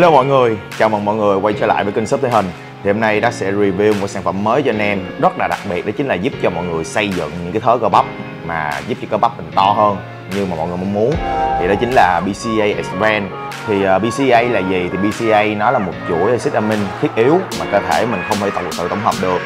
Hello mọi người, chào mừng mọi người quay trở lại với kênh Shop Thể Hình. Thì hôm nay Đắc sẽ review một sản phẩm mới cho anh em rất là đặc biệt, đó chính là giúp cho mọi người xây dựng những cái thớ cơ bắp mà giúp cho cơ bắp mình to hơn như mà mọi người mong muốn. Thì đó chính là BCA Expand. Thì BCA là gì? Thì BCA nó là một chuỗi axit amin thiết yếu mà cơ thể mình không thể tự tổng hợp được.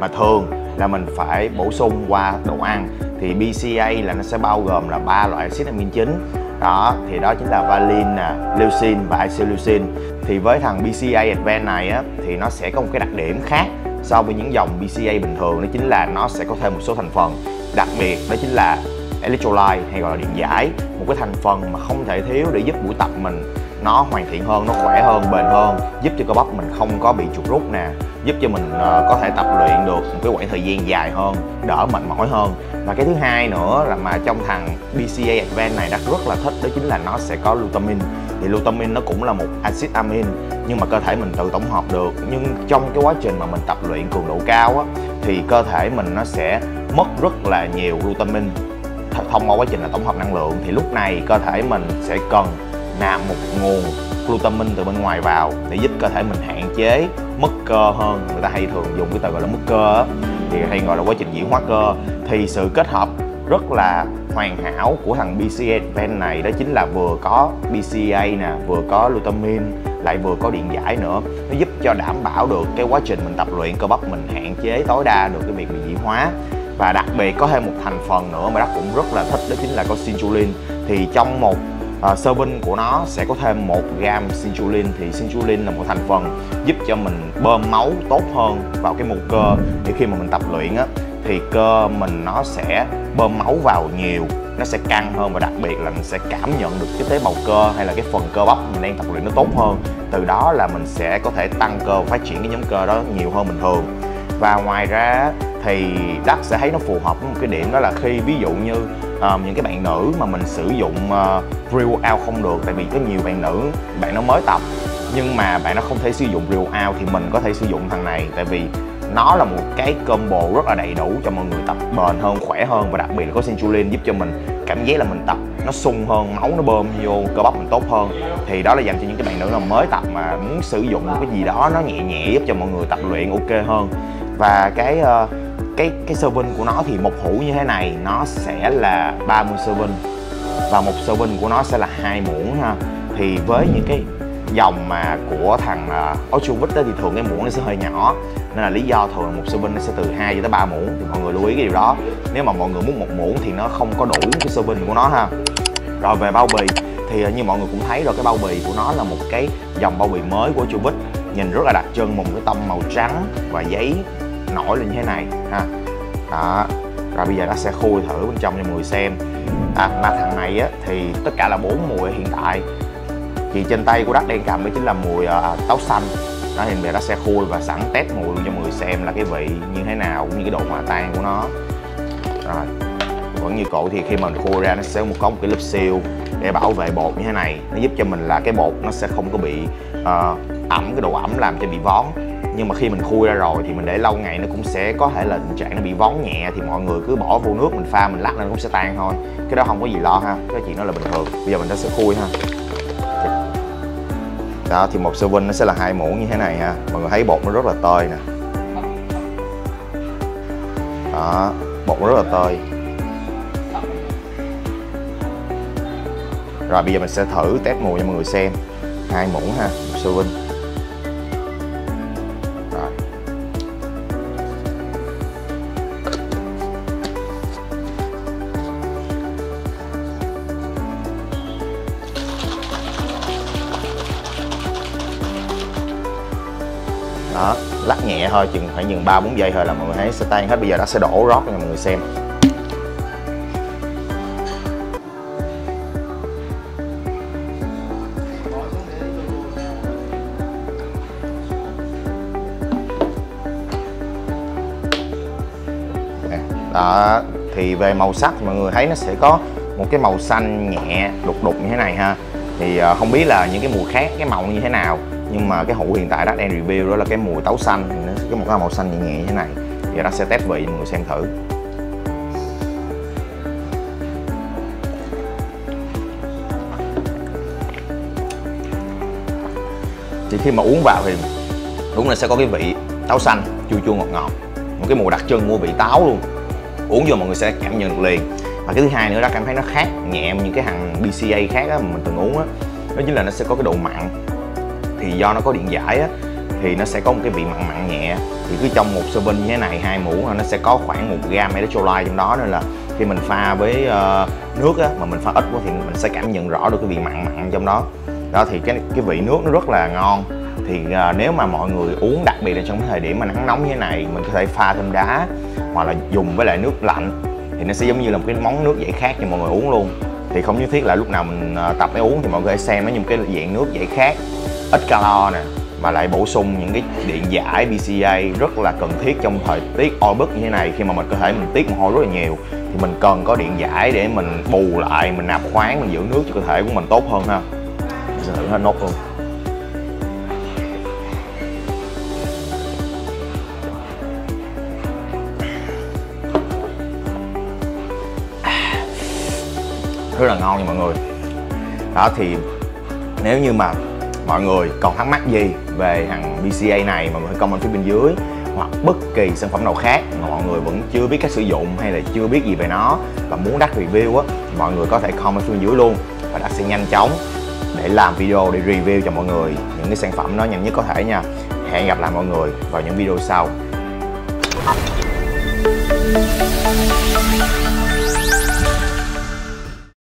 Mà thường là mình phải bổ sung qua đồ ăn. Thì BCA là nó sẽ bao gồm là 3 loại axit amin chính. Đó, thì đó chính là Valine, Leucine và Isoleucine. Thì với thằng BCA Advanced này á, thì nó sẽ có một cái đặc điểm khác so với những dòng BCA bình thường, đó chính là nó sẽ có thêm một số thành phần đặc biệt, đó chính là electrolyte hay gọi là điện giải, một cái thành phần mà không thể thiếu để giúp buổi tập mình nó hoàn thiện hơn, nó khỏe hơn, bền hơn, giúp cho cơ bắp mình không có bị chuột rút nè, giúp cho mình có thể tập luyện được một cái quãng thời gian dài hơn, đỡ mệt mỏi hơn. Và cái thứ hai nữa là mà trong thằng BCA Advanced này Đắc rất là thích, đó chính là nó sẽ có Glutamine. Thì Glutamine nó cũng là một axit amin nhưng mà cơ thể mình tự tổng hợp được, nhưng trong cái quá trình mà mình tập luyện cường độ cao á, thì cơ thể mình nó sẽ mất rất là nhiều Glutamine thông qua quá trình là tổng hợp năng lượng. Thì lúc này cơ thể mình sẽ cần nạp một nguồn Glutamine từ bên ngoài vào để giúp cơ thể mình hạn chế mất cơ hơn. Người ta hay thường dùng cái từ gọi là mất cơ, thì hay gọi là quá trình chuyển hóa cơ. Thì sự kết hợp rất là hoàn hảo của thằng BCA Advanced này đó chính là vừa có BCA nè, vừa có Glutamine, lại vừa có điện giải nữa. Nó giúp cho đảm bảo được cái quá trình mình tập luyện cơ bắp mình hạn chế tối đa được cái việc bị chuyển hóa. Và đặc biệt có thêm một thành phần nữa mà Đắc cũng rất là thích, đó chính là có citrulline. Thì trong một serving của nó sẽ có thêm 1 gram citrulline. Thì citrulline là một thành phần giúp cho mình bơm máu tốt hơn vào cái mô cơ. Thì khi mà mình tập luyện á, thì cơ mình nó sẽ bơm máu vào nhiều, nó sẽ căng hơn, và đặc biệt là mình sẽ cảm nhận được cái tế bào cơ hay là cái phần cơ bắp mình đang tập luyện nó tốt hơn. Từ đó là mình sẽ có thể tăng cơ, phát triển cái nhóm cơ đó nhiều hơn bình thường. Và ngoài ra thì Đắc sẽ thấy nó phù hợp với một cái điểm, đó là khi ví dụ như những cái bạn nữ mà mình sử dụng real out không được, tại vì có nhiều bạn nữ bạn nó mới tập nhưng mà bạn nó không thể sử dụng real out, thì mình có thể sử dụng thằng này, tại vì nó là một cái combo rất là đầy đủ cho mọi người tập bền hơn, khỏe hơn. Và đặc biệt là có citrulline giúp cho mình cảm giác là mình tập nó sung hơn, máu nó bơm vô cơ bắp mình tốt hơn. Thì đó là dành cho những cái bạn nữ nào mới tập mà muốn sử dụng một cái gì đó nó nhẹ nhẹ giúp cho mọi người tập luyện ok hơn. Và cái serving của nó thì một hũ như thế này nó sẽ là 30 serving, và một serving của nó sẽ là 2 muỗng ha. Thì với những cái dòng mà của thằng Uchubit thì thường cái muỗng nó sẽ hơi nhỏ, nên là lý do thường một serving nó sẽ từ 2 cho tới 3 muỗng. Thì mọi người lưu ý cái điều đó, nếu mà mọi người muốn 1 muỗng thì nó không có đủ cái serving của nó ha. Rồi về bao bì thì như mọi người cũng thấy rồi, cái bao bì của nó là một cái dòng bao bì mới của Uchubit, nhìn rất là đặc trưng, một cái tông màu trắng và giấy nổi lên như thế này ha. Đó, rồi bây giờ nó sẽ khui thử bên trong cho mọi người xem. Mà thằng này á, thì tất cả là 4 mùi hiện tại. Thì trên tay của Đắc đang cầm đó chính là mùi táo xanh. Đó, thì bây giờ nó sẽ khui và sẵn test mùi luôn cho mọi người xem là cái vị như thế nào cũng như cái độ hòa tan của nó. Rồi, vẫn như cũ thì khi mình khui ra nó sẽ có một cái lớp seal để bảo vệ bột như thế này. Nó giúp cho mình là cái bột nó sẽ không có bị ẩm, cái độ ẩm làm cho bị vón. Nhưng mà khi mình khui ra rồi thì mình để lâu ngày nó cũng sẽ có thể là tình trạng nó bị vón nhẹ, thì mọi người cứ bỏ vô nước mình pha mình lắc lên nó cũng sẽ tan thôi. Cái đó không có gì lo ha, cái chuyện đó là bình thường. Bây giờ mình sẽ khui ha. Đó, thì một serving nó sẽ là 2 muỗng như thế này ha. Mọi người thấy bột nó rất là tơi nè. Đó, bột nó rất là tơi. Rồi bây giờ mình sẽ thử test mùi cho mọi người xem. 2 muỗng ha, một serving. Đó, lắc nhẹ thôi, chừng khoảng 3-4 giây thôi là mọi người thấy sẽ tan hết. Bây giờ nó sẽ đổ rót cho mọi người xem. Đó, thì về màu sắc thì mọi người thấy nó sẽ có một cái màu xanh nhẹ đục đục như thế này ha. Thì không biết là những cái mùi khác cái màu như thế nào, Nhưng mà cái hũ hiện tại Đắc đang review đó là cái mùi táo xanh, cái một cái màu xanh nhẹ nhẹ như thế này. Giờ Đắc sẽ test vị cho mọi người xem thử. Thì khi mà uống vào thì đúng là sẽ có cái vị táo xanh, chua chua ngọt ngọt, một cái mùi đặc trưng của vị táo luôn. Uống vô mọi người sẽ cảm nhận được liền. Và cái thứ hai nữa, Đắc cảm thấy nó khác nhẹ những cái hàng BCA khác á, mà mình từng uống á, đó chính là nó sẽ có cái độ mặn. Thì do nó có điện giải á, thì nó sẽ có một cái vị mặn mặn nhẹ. Thì cứ trong một serving như thế này, 2 muỗng nó sẽ có khoảng 1 gram electrolyte trong đó, nên là khi mình pha với nước á, mà mình pha ít quá thì mình sẽ cảm nhận rõ được cái vị mặn mặn trong đó. Đó thì cái vị nước nó rất là ngon. Thì nếu mà mọi người uống, đặc biệt là trong cái thời điểm mà nắng nóng như thế này, mình có thể pha thêm đá hoặc là dùng với lại nước lạnh, thì nó sẽ giống như là một cái món nước giải khát cho mọi người uống luôn. Thì không nhất thiết là lúc nào mình tập để uống, thì mọi người xem nó như một cái dạng nước giải khát, ít calo nè, mà lại bổ sung những cái điện giải BCA rất là cần thiết trong thời tiết oi bức như thế này. Khi mà mình có thể mình tiết mồ hôi rất là nhiều thì mình cần có điện giải để mình bù lại, mình nạp khoáng, mình giữ nước cho cơ thể của mình tốt hơn ha. Mình sẽ thử hết nốt luôn. Rất là ngon nha mọi người. Đó thì nếu như mà mọi người còn thắc mắc gì về hàng BCA này, mọi người hãy comment phía bên dưới, hoặc bất kỳ sản phẩm nào khác mà mọi người vẫn chưa biết cách sử dụng hay là chưa biết gì về nó và muốn Đắc review á, mọi người có thể comment phía bên dưới luôn, và Đắc sẽ nhanh chóng để làm video để review cho mọi người những cái sản phẩm nó nhanh nhất có thể nha. Hẹn gặp lại mọi người vào những video sau.